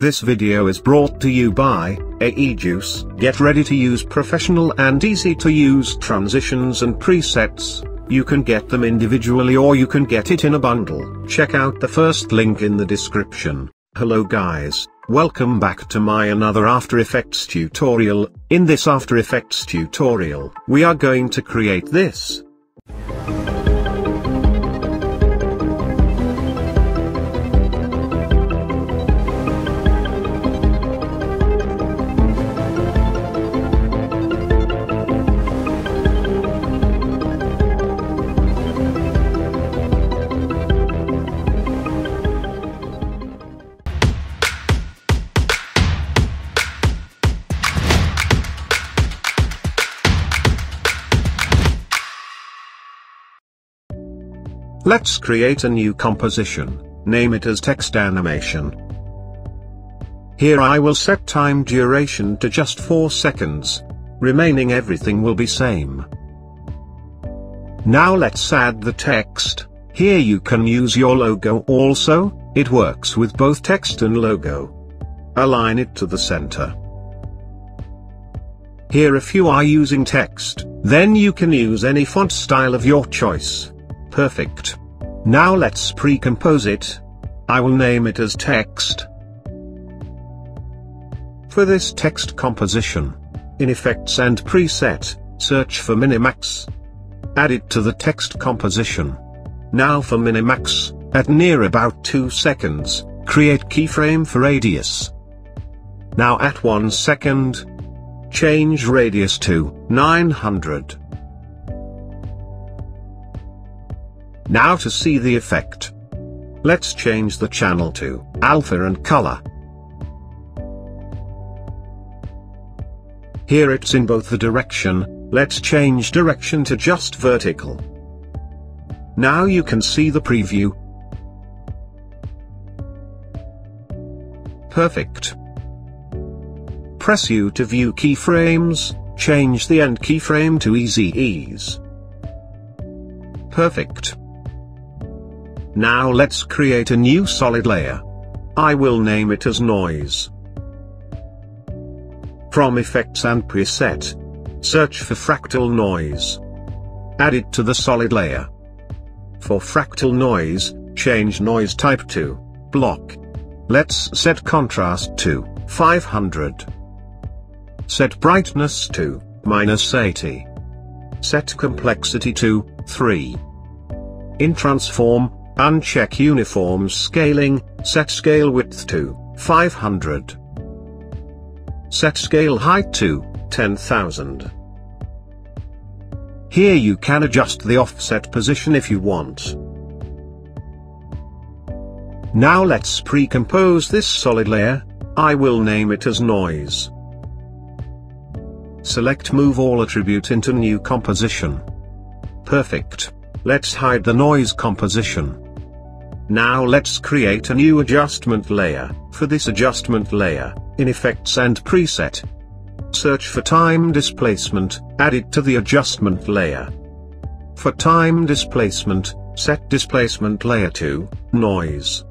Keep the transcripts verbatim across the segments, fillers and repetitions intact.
This video is brought to you by A E Juice. Get ready to use professional and easy to use transitions and presets. You can get them individually or you can get it in a bundle. Check out the first link in the description. Hello guys, welcome back to my another After Effects tutorial. In this After Effects tutorial, we are going to create this. Let's create a new composition, name it as text animation. Here I will set time duration to just four seconds, remaining everything will be same. Now let's add the text. Here you can use your logo also, it works with both text and logo. Align it to the center. Here if you are using text, then you can use any font style of your choice. Perfect. Now let's pre-compose it. I will name it as text. For this text composition, in Effects and Preset, search for Minimax. Add it to the text composition. Now for Minimax, at near about two seconds, create keyframe for radius. Now at one second, change radius to nine hundred. Now to see the effect, let's change the channel to alpha and color. Here it's in both the direction, let's change direction to just vertical. Now you can see the preview. Perfect. Press U to view keyframes, change the end keyframe to easy ease. Perfect. Now let's create a new solid layer. I will name it as noise. From Effects and Preset, search for fractal noise. Add it to the solid layer. For fractal noise, change noise type to block. Let's set contrast to five hundred. Set brightness to minus eighty. Set complexity to three. In transform, uncheck uniform scaling, set scale width to five hundred. Set scale height to ten thousand. Here you can adjust the offset position if you want. Now let's pre-compose this solid layer. I will name it as noise. Select move all attribute into new composition. Perfect. Let's hide the noise composition. Now let's create a new adjustment layer. For this adjustment layer, in Effects and Preset, search for time displacement, add it to the adjustment layer. For time displacement, set displacement layer to noise.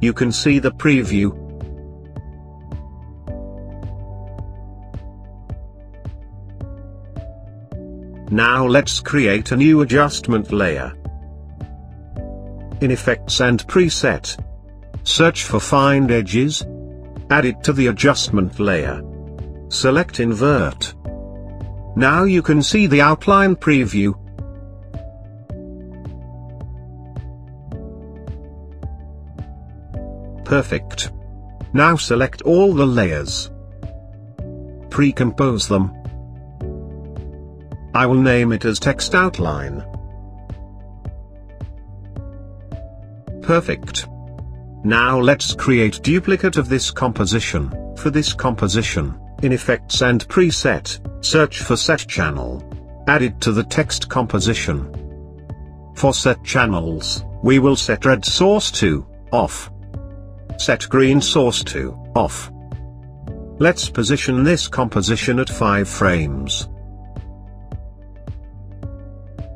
You can see the preview. Now let's create a new adjustment layer. In Effects and Preset, search for Find Edges. Add it to the adjustment layer. Select Invert. Now you can see the outline preview. Perfect. Now select all the layers. Pre-compose them. I will name it as text outline. Perfect. Now let's create duplicate of this composition. For this composition, in Effects and Preset, search for set channel. Add it to the text composition. For set channels, we will set red source to off. Set green source to off. Let's position this composition at five frames.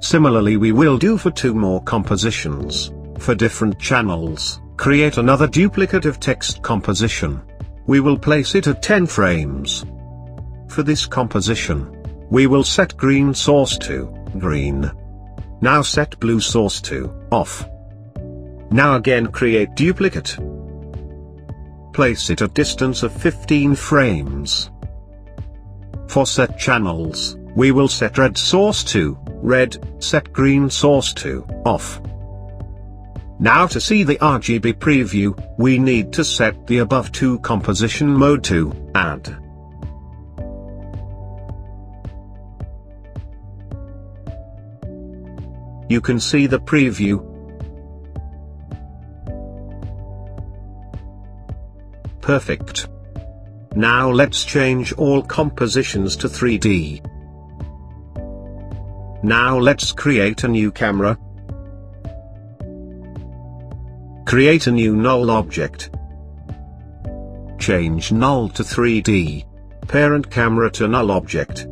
Similarly we will do for two more compositions. For different channels, Create another duplicate of text composition. We will place it at ten frames. For this composition, we will set green source to green. Now set blue source to off. Now again create duplicate. Place it at distance of fifteen frames. For set channels, we will set red source to red, set green source to off. Now to see the R G B preview, we need to set the above two composition mode to add. You can see the preview. Perfect. Now let's change all compositions to three D. Now let's create a new camera. Create a new null object. Change null to three D. Parent camera to null object.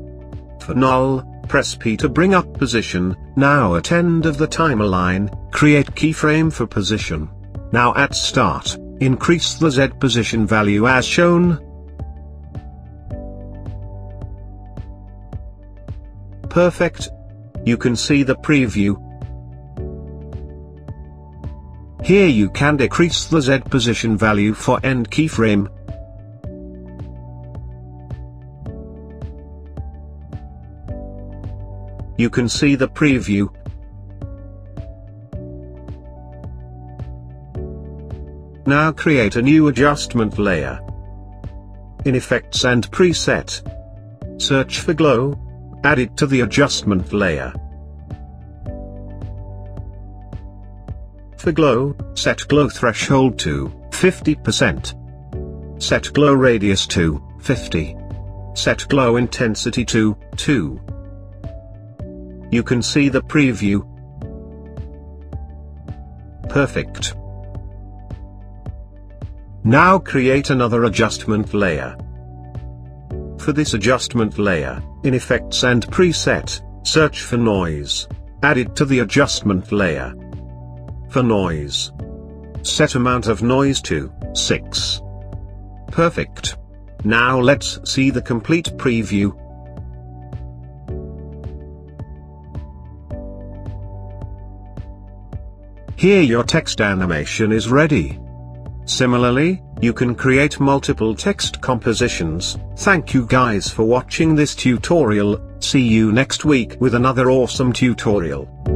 For null, press P to bring up position. Now at end of the timeline, create keyframe for position. Now at start, increase the Z position value as shown. Perfect. You can see the preview. Here you can decrease the Z position value for end keyframe. You can see the preview. Now create a new adjustment layer. In Effects and Preset, search for glow, add it to the adjustment layer. For glow, set glow threshold to fifty percent. Set glow radius to fifty. Set glow intensity to two. You can see the preview. Perfect. Now create another adjustment layer. For this adjustment layer, in Effects and Preset, search for noise. Add it to the adjustment layer. For noise, set amount of noise to six. Perfect. Now let's see the complete preview. Here your text animation is ready. Similarly, you can create multiple text compositions. Thank you guys for watching this tutorial. See you next week with another awesome tutorial.